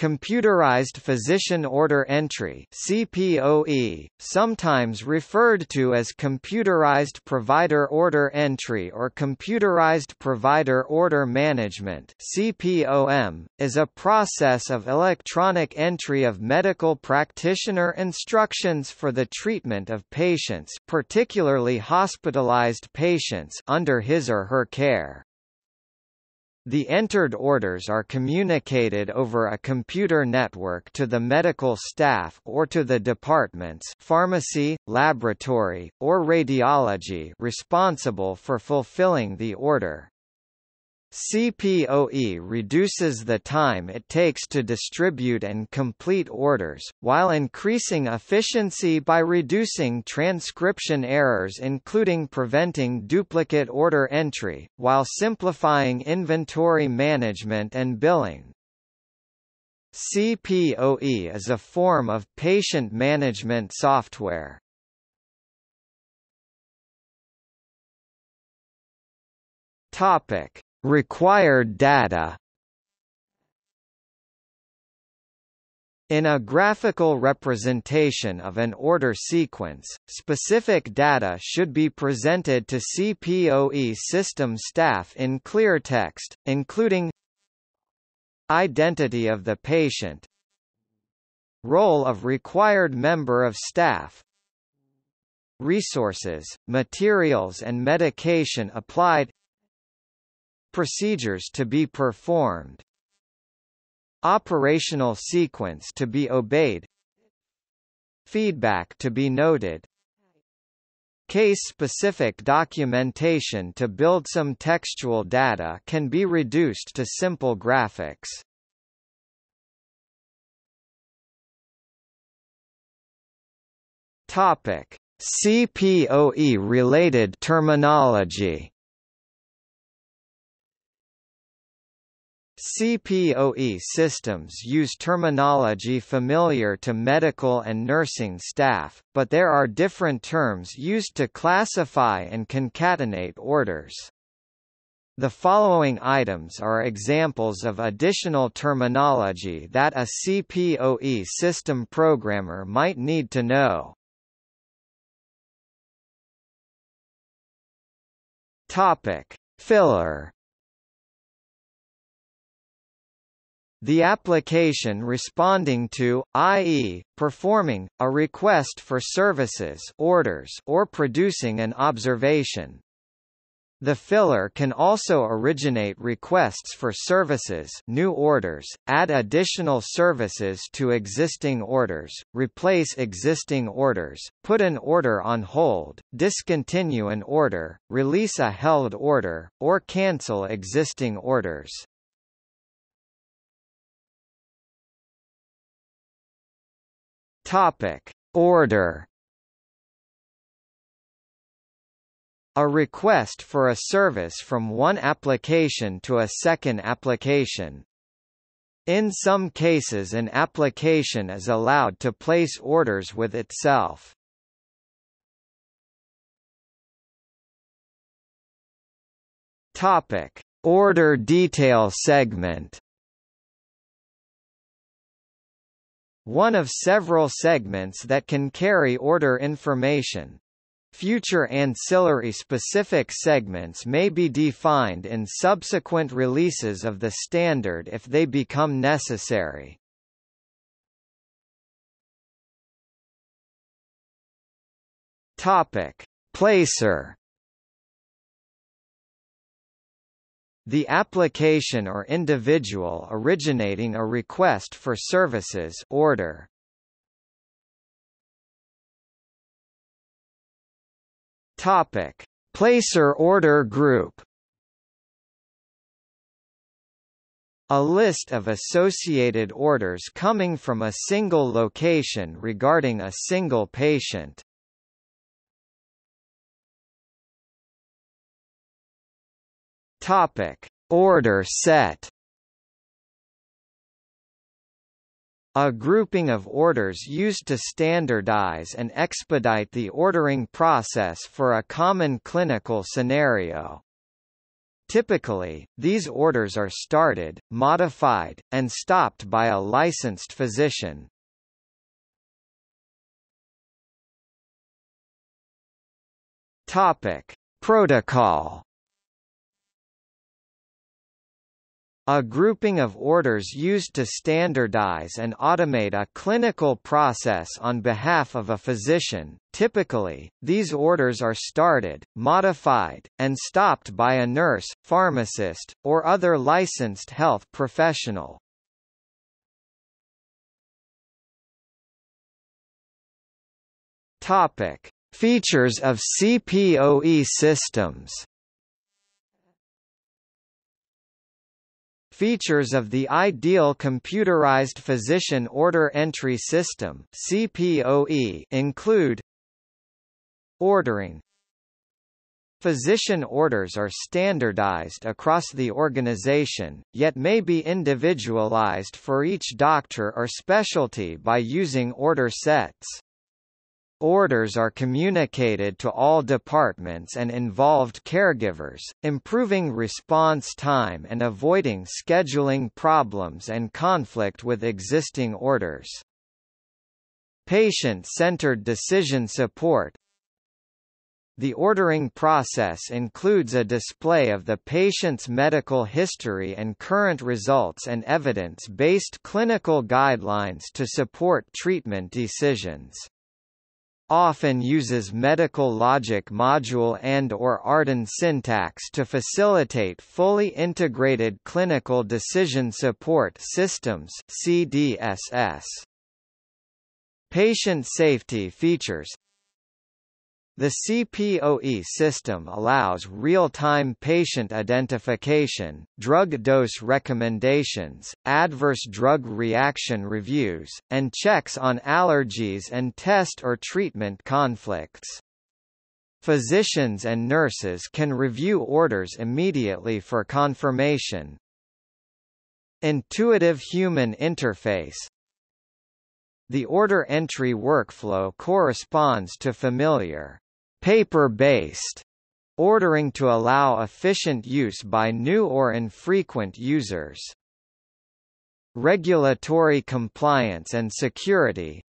Computerized Physician Order Entry (CPOE), sometimes referred to as Computerized Provider Order Entry or Computerized Provider Order Management (CPOM), is a process of electronic entry of medical practitioner instructions for the treatment of patients, particularly hospitalized patients, under his or her care. The entered orders are communicated over a computer network to the medical staff or to the departments, pharmacy, laboratory, or radiology responsible for fulfilling the order. CPOE reduces the time it takes to distribute and complete orders, while increasing efficiency by reducing transcription errors, including preventing duplicate order entry, while simplifying inventory management and billing. CPOE is a form of patient management software. Required data. In a graphical representation of an order sequence, specific data should be presented to CPOE system staff in clear text, including identity of the patient, role of required member of staff, resources, materials and medication applied, procedures to be performed, operational sequence to be obeyed, feedback to be noted, case-specific documentation to build. Some textual data can be reduced to simple graphics. Topic: CPOE-related terminology. CPOE systems use terminology familiar to medical and nursing staff, but there are different terms used to classify and concatenate orders. The following items are examples of additional terminology that a CPOE system programmer might need to know. Topic: Filler. The application responding to, i.e., performing, a request for services, orders, or producing an observation. The filler can also originate requests for services, new orders, add additional services to existing orders, replace existing orders, put an order on hold, discontinue an order, release a held order, or cancel existing orders. Topic: Order. A request for a service from one application to a second application. In some cases, an application is allowed to place orders with itself. Topic: Order detail segment. One of several segments that can carry order information. Future ancillary-specific segments may be defined in subsequent releases of the standard if they become necessary. Topic: Placer. The application or individual originating a request for services order. Topic: Placer order group. A list of associated orders coming from a single location regarding a single patient. Topic: Order set. A grouping of orders used to standardize and expedite the ordering process for a common clinical scenario. Typically, these orders are started, modified, and stopped by a licensed physician. Topic: Protocol. A grouping of orders used to standardize and automate a clinical process on behalf of a physician. Typically, these orders are started, modified, and stopped by a nurse, pharmacist, or other licensed health professional. Topic: Features of CPOE systems. Features of the Ideal Computerized Physician Order Entry System (CPOE) include ordering. Physician orders are standardized across the organization, yet may be individualized for each doctor or specialty by using order sets. Orders are communicated to all departments and involved caregivers, improving response time and avoiding scheduling problems and conflict with existing orders. Patient-centered decision support. The ordering process includes a display of the patient's medical history and current results and evidence-based clinical guidelines to support treatment decisions. Often uses Medical Logic Module and/or Arden Syntax to facilitate fully integrated clinical decision support systems (CDSS). Patient safety features. The CPOE system allows real-time patient identification, drug dose recommendations, adverse drug reaction reviews, and checks on allergies and test or treatment conflicts. Physicians and nurses can review orders immediately for confirmation. Intuitive human interface. The order entry workflow corresponds to familiar paper-based ordering to allow efficient use by new or infrequent users. Regulatory compliance and security.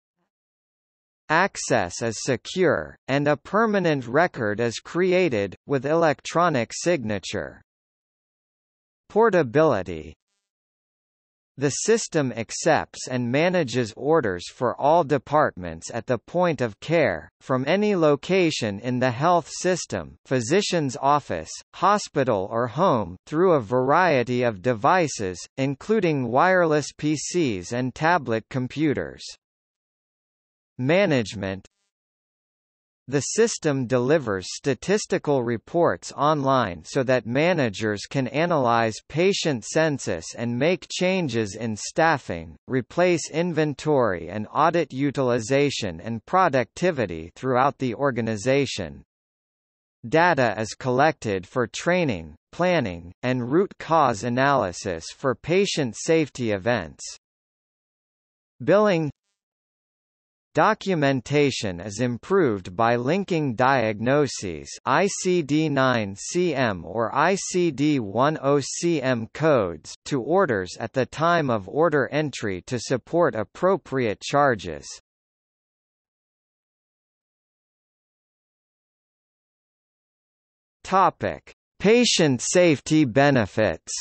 Access is secure, and a permanent record is created, with electronic signature. Portability. The system accepts and manages orders for all departments at the point of care, from any location in the health system, physician's office, hospital or home, through a variety of devices, including wireless PCs and tablet computers. Management. The system delivers statistical reports online so that managers can analyze patient census and make changes in staffing, replace inventory and audit utilization and productivity throughout the organization. Data is collected for training, planning, and root cause analysis for patient safety events. Billing. Documentation is improved by linking diagnoses ICD-9-CM or ICD-10-CM codes to orders at the time of order entry to support appropriate charges. Topic: Patient safety benefits.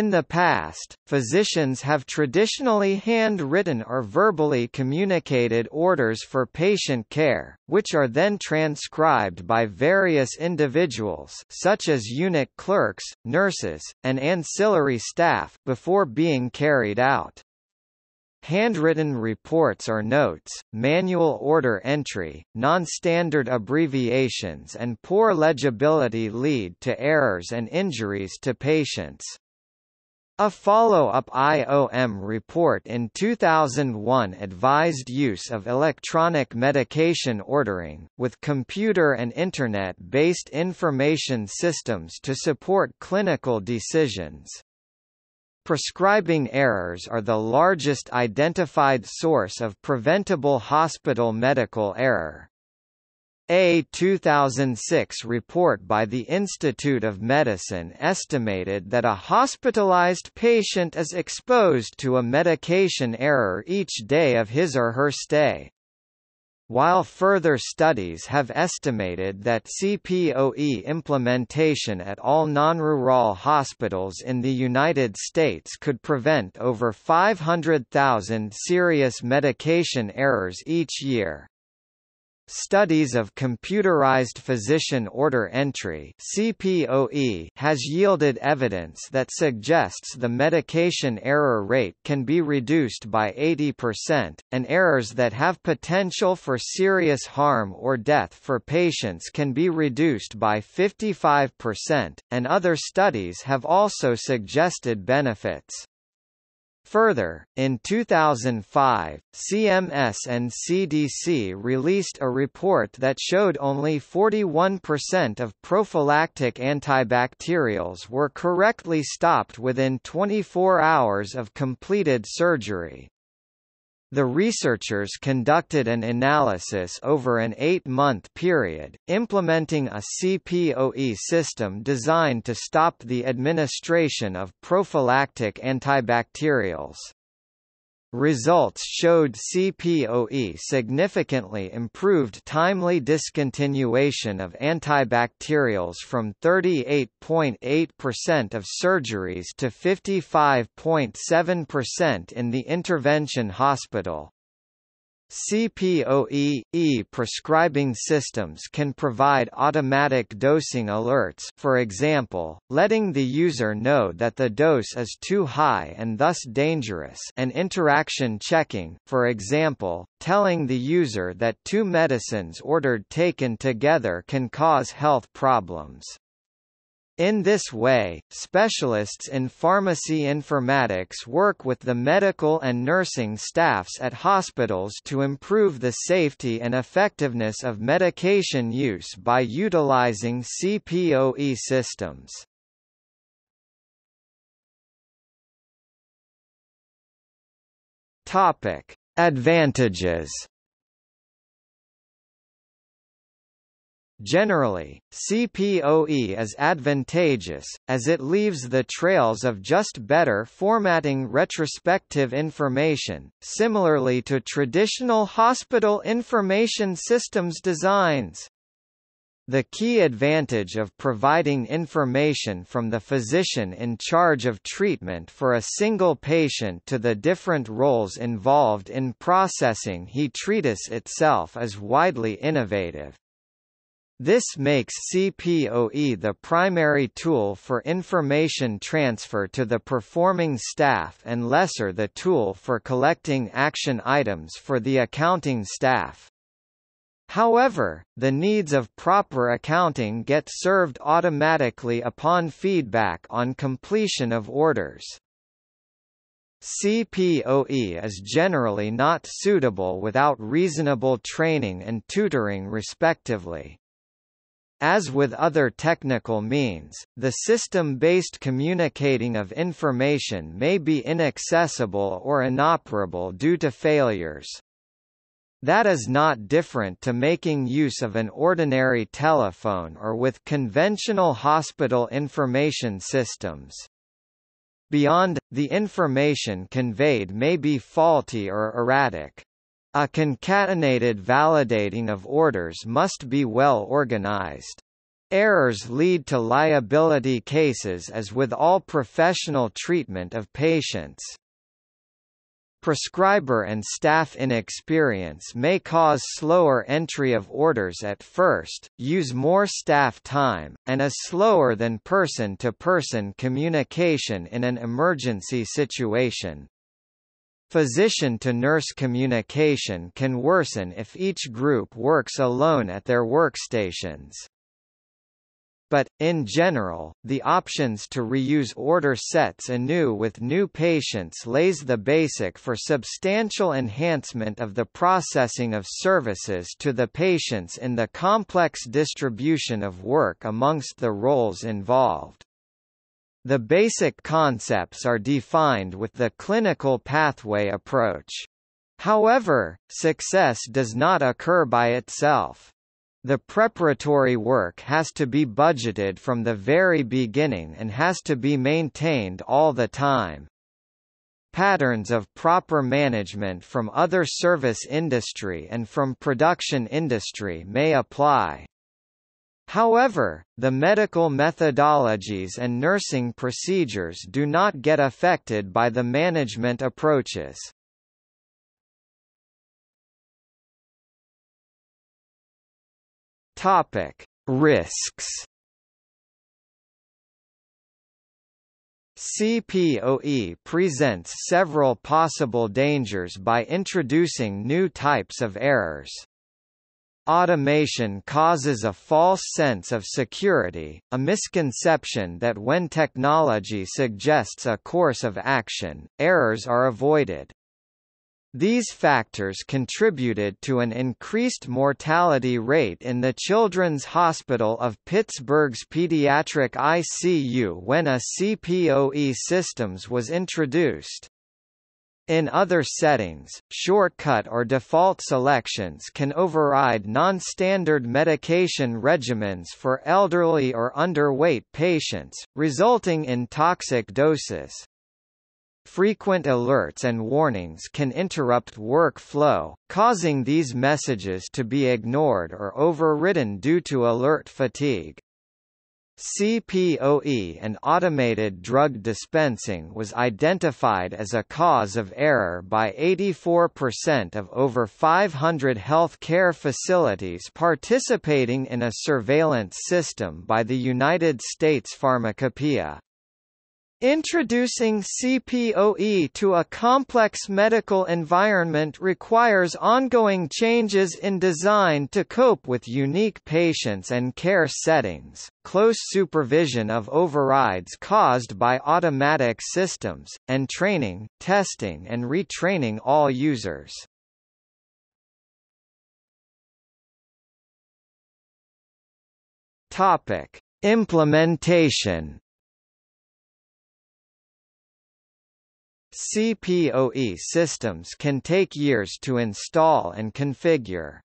In the past, physicians have traditionally handwritten or verbally communicated orders for patient care, which are then transcribed by various individuals such as unit clerks, nurses, and ancillary staff before being carried out. Handwritten reports or notes, manual order entry, non-standard abbreviations and poor legibility lead to errors and injuries to patients. A follow-up IOM report in 2001 advised use of electronic medication ordering, with computer and Internet-based information systems to support clinical decisions. Prescribing errors are the largest identified source of preventable hospital medical error. A 2006 report by the Institute of Medicine estimated that a hospitalized patient is exposed to a medication error each day of his or her stay. While further studies have estimated that CPOE implementation at all non-rural hospitals in the United States could prevent over 500,000 serious medication errors each year. Studies of computerized physician order entry (CPOE) has yielded evidence that suggests the medication error rate can be reduced by 80%, and errors that have potential for serious harm or death for patients can be reduced by 55%, and other studies have also suggested benefits. Further, in 2005, CMS and CDC released a report that showed only 41% of prophylactic antibacterials were correctly stopped within 24 hours of completed surgery. The researchers conducted an analysis over an 8-month period, implementing a CPOE system designed to stop the administration of prophylactic antibacterials. Results showed CPOE significantly improved timely discontinuation of antibacterials from 38.8% of surgeries to 55.7% in the intervention hospital. CPOE prescribing systems can provide automatic dosing alerts, for example, letting the user know that the dose is too high and thus dangerous, and interaction checking, for example, telling the user that two medicines ordered taken together can cause health problems. In this way, specialists in pharmacy informatics work with the medical and nursing staffs at hospitals to improve the safety and effectiveness of medication use by utilizing CPOE systems. Topic: Advantages. Generally, CPOE is advantageous, as it leaves the trails of just better formatting retrospective information, similarly to traditional hospital information systems designs. The key advantage of providing information from the physician in charge of treatment for a single patient to the different roles involved in processing the treatise itself is widely innovative. This makes CPOE the primary tool for information transfer to the performing staff and lesser the tool for collecting action items for the accounting staff. However, the needs of proper accounting get served automatically upon feedback on completion of orders. CPOE is generally not suitable without reasonable training and tutoring respectively. As with other technical means, the system-based communicating of information may be inaccessible or inoperable due to failures. That is not different to making use of an ordinary telephone or with conventional hospital information systems. Beyond, the information conveyed may be faulty or erratic. A concatenated validating of orders must be well organized. Errors lead to liability cases as with all professional treatment of patients. Prescriber and staff inexperience may cause slower entry of orders at first, use more staff time, and is slower than person-to-person communication in an emergency situation. Physician-to-nurse communication can worsen if each group works alone at their workstations. But, in general, the options to reuse order sets anew with new patients lays the basic for substantial enhancement of the processing of services to the patients in the complex distribution of work amongst the roles involved. The basic concepts are defined with the clinical pathway approach. However, success does not occur by itself. The preparatory work has to be budgeted from the very beginning and has to be maintained all the time. Patterns of proper management from other service industry and from production industry may apply. However, the medical methodologies and nursing procedures do not get affected by the management approaches. Topic: Risks. CPOE presents several possible dangers by introducing new types of errors. Automation causes a false sense of security, a misconception that when technology suggests a course of action, errors are avoided. These factors contributed to an increased mortality rate in the Children's Hospital of Pittsburgh's pediatric ICU when a CPOE system was introduced. In other settings, shortcut or default selections can override non-standard medication regimens for elderly or underweight patients, resulting in toxic doses. Frequent alerts and warnings can interrupt workflow, causing these messages to be ignored or overridden due to alert fatigue. CPOE and automated drug dispensing was identified as a cause of error by 84% of over 500 health care facilities participating in a surveillance system by the United States Pharmacopeia. Introducing CPOE to a complex medical environment requires ongoing changes in design to cope with unique patients and care settings, close supervision of overrides caused by automatic systems, and training, testing and retraining all users. Topic: Implementation. CPOE systems can take years to install and configure.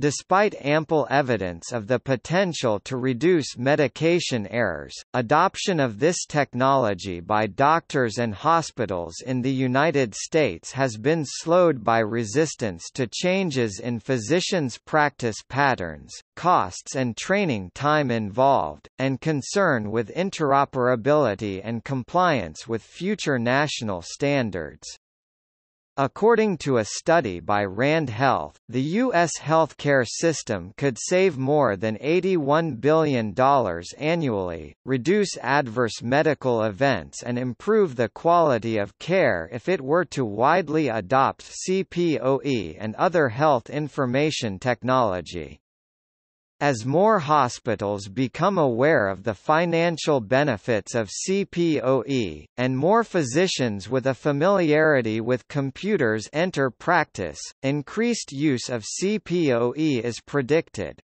Despite ample evidence of the potential to reduce medication errors, adoption of this technology by doctors and hospitals in the United States has been slowed by resistance to changes in physicians' practice patterns, costs and training time involved, and concern with interoperability and compliance with future national standards. According to a study by Rand Health, the U.S. healthcare system could save more than $81 billion annually, reduce adverse medical events and improve the quality of care if it were to widely adopt CPOE and other health information technology. As more hospitals become aware of the financial benefits of CPOE, and more physicians with a familiarity with computers enter practice, increased use of CPOE is predicted.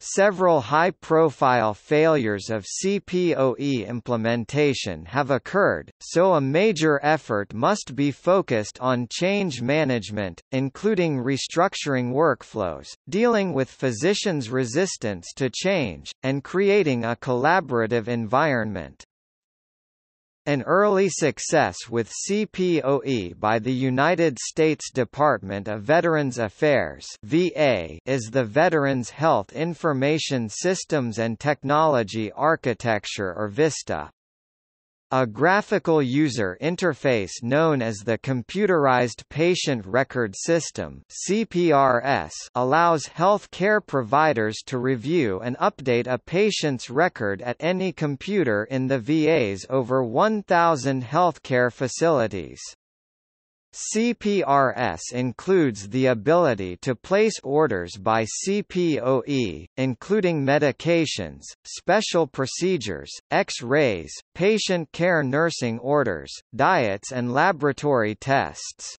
Several high-profile failures of CPOE implementation have occurred, so a major effort must be focused on change management, including restructuring workflows, dealing with physicians' resistance to change, and creating a collaborative environment. An early success with CPOE by the United States Department of Veterans Affairs (VA) is the Veterans Health Information Systems and Technology Architecture or VISTA. A graphical user interface known as the Computerized Patient Record System (CPRS) allows healthcare providers to review and update a patient's record at any computer in the VA's over 1,000 healthcare facilities. CPRS includes the ability to place orders by CPOE, including medications, special procedures, X-rays, patient care nursing orders, diets and laboratory tests.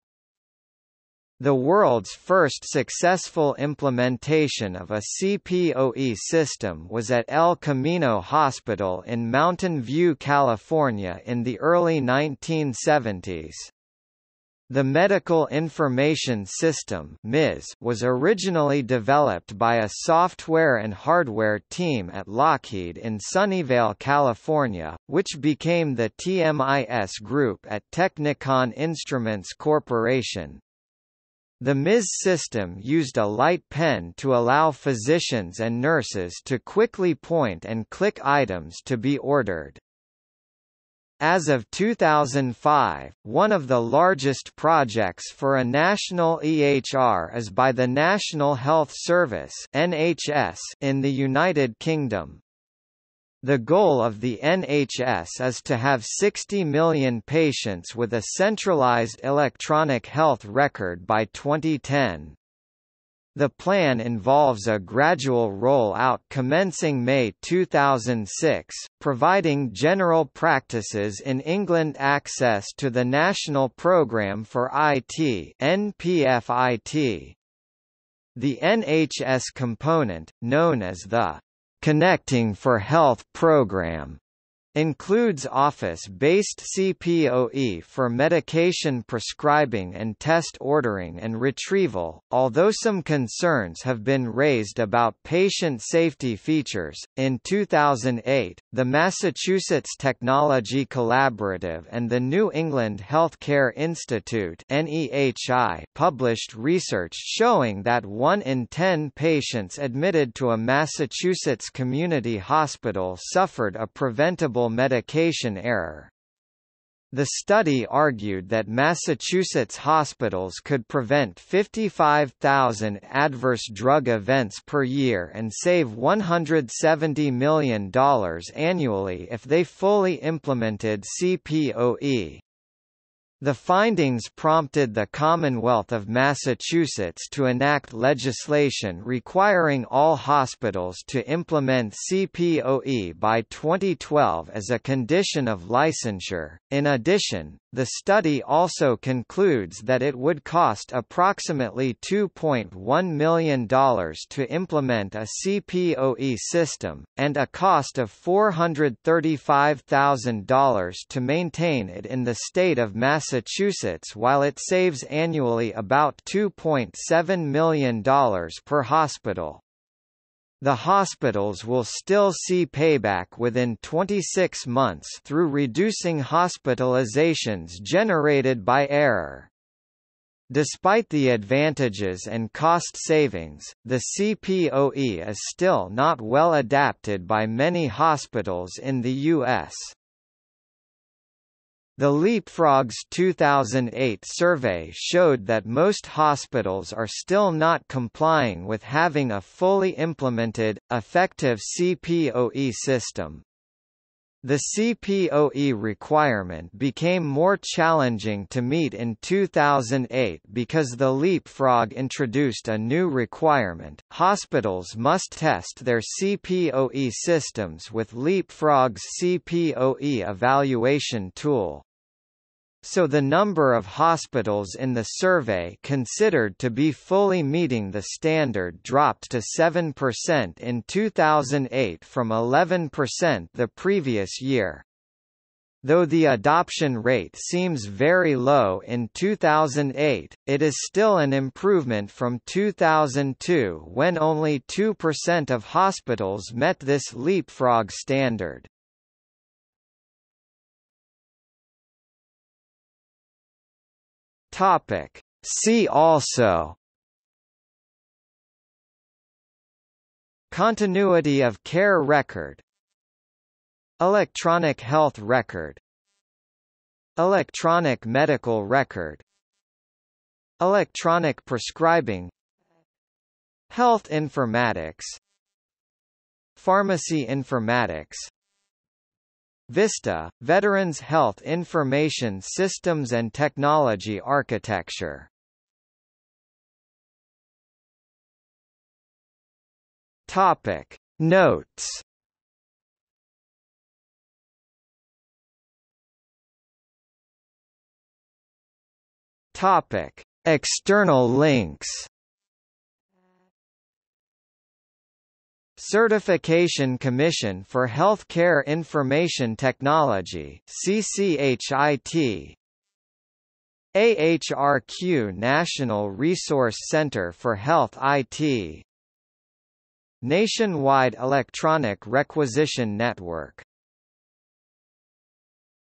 The world's first successful implementation of a CPOE system was at El Camino Hospital in Mountain View, California in the early 1970s. The Medical Information System (MIS) was originally developed by a software and hardware team at Lockheed in Sunnyvale, California, which became the TMIS group at Technicon Instruments Corporation. The MIS system used a light pen to allow physicians and nurses to quickly point and click items to be ordered. As of 2005, one of the largest projects for a national EHR is by the National Health Service (NHS) in the United Kingdom. The goal of the NHS is to have 60 million patients with a centralised electronic health record by 2010. The plan involves a gradual roll-out commencing May 2006, providing general practices in England access to the National Programme for IT (NPfIT). The NHS component, known as the Connecting for Health Programme, includes office-based CPOE for medication prescribing and test ordering and retrieval, although some concerns have been raised about patient safety features. In 2008, the Massachusetts Technology Collaborative and the New England Healthcare Institute (NEHI) published research showing that 1 in 10 patients admitted to a Massachusetts community hospital suffered a preventable medication error. The study argued that Massachusetts hospitals could prevent 55,000 adverse drug events per year and save $170 million annually if they fully implemented CPOE. The findings prompted the Commonwealth of Massachusetts to enact legislation requiring all hospitals to implement CPOE by 2012 as a condition of licensure. In addition, the study also concludes that it would cost approximately $2.1 million to implement a CPOE system, and a cost of $435,000 to maintain it in the state of Massachusetts, while it saves annually about $2.7 million per hospital. The hospitals will still see payback within 26 months through reducing hospitalizations generated by error. Despite the advantages and cost savings, the CPOE is still not well adapted by many hospitals in the U.S. The Leapfrog's 2008 survey showed that most hospitals are still not complying with having a fully implemented, effective CPOE system. The CPOE requirement became more challenging to meet in 2008 because the Leapfrog introduced a new requirement. Hospitals must test their CPOE systems with Leapfrog's CPOE evaluation tool. So the number of hospitals in the survey considered to be fully meeting the standard dropped to 7% in 2008 from 11% the previous year. Though the adoption rate seems very low in 2008, it is still an improvement from 2002 when only 2% of hospitals met this Leapfrog standard. Topic. See also: Continuity of care record, electronic health record, electronic medical record, electronic prescribing, health informatics, pharmacy informatics, VISTA, Veterans Health Information Systems and Technology Architecture. Topic. Notes. Topic. External links. Certification Commission for Healthcare Information Technology (CCHIT). AHRQ National Resource Center for Health IT. Nationwide Electronic Requisition Network.